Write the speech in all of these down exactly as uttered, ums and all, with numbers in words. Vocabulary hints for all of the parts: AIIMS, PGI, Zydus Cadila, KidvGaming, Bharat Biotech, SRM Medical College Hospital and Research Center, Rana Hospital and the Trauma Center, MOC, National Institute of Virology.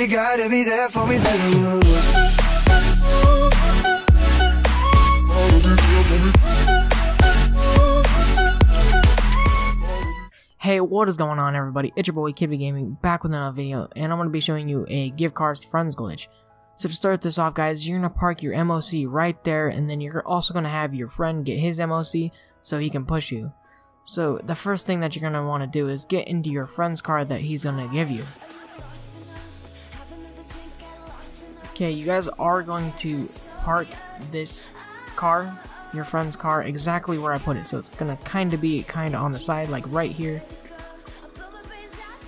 you gotta be there for me too. Hey, what is going on, everybody? It's your boy KidvGaming back with another video, and I'm gonna be showing you a gift cards to friends glitch. So to start this off, guys, you're gonna park your M O C right there, and then you're also gonna have your friend get his M O C so he can push you. So the first thing that you're gonna want to do is get into your friend's card that he's gonna give you. Okay, you guys are going to park this car, your friend's car, exactly where I put it. So it's gonna kinda be kinda on the side, like right here.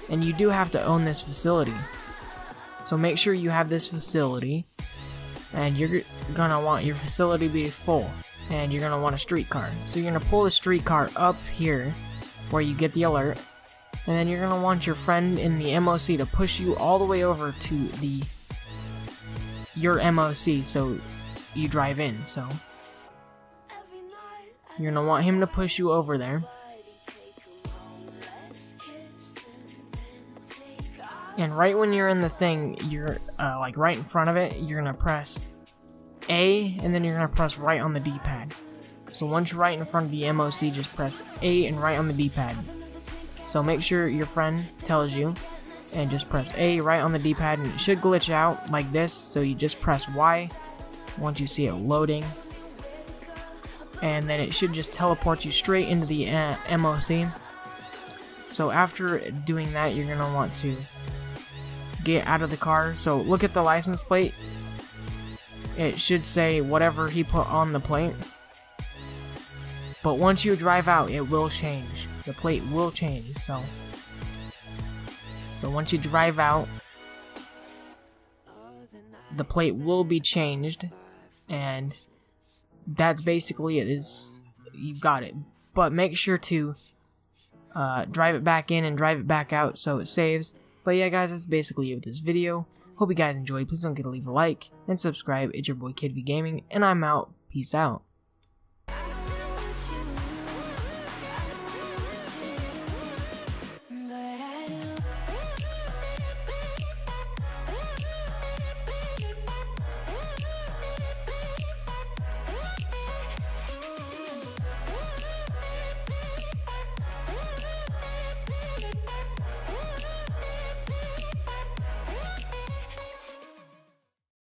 And you do have to own this facility. So make sure you have this facility, and you're gonna want your facility to be full, and you're gonna want a street car. So you're gonna pull the street car up here where you get the alert, and then you're gonna want your friend in the M O C to push you all the way over to the your M O C, so you drive in. So you're gonna want him to push you over there, and right when you're in the thing, you're uh, like right in front of it, you're gonna press A, and then you're gonna press right on the D-pad. So once you're right in front of the M O C, just press A and right on the D-pad. So make sure your friend tells you, and just press A right on the D-pad, and it should glitch out like this. So you just press Y once you see it loading, and then it should just teleport you straight into the uh, M O C. So after doing that, you're gonna want to get out of the car. So look at the license plate, it should say whatever he put on the plate, but once you drive out, it will change, the plate will change. So So once you drive out, the plate will be changed, and that's basically it. Is you've got it, but make sure to uh, drive it back in and drive it back out so it saves. But yeah, guys, that's basically it with this video. Hope you guys enjoyed. Please don't forget to leave a like and subscribe. It's your boy KidvGaming, and I'm out. Peace out.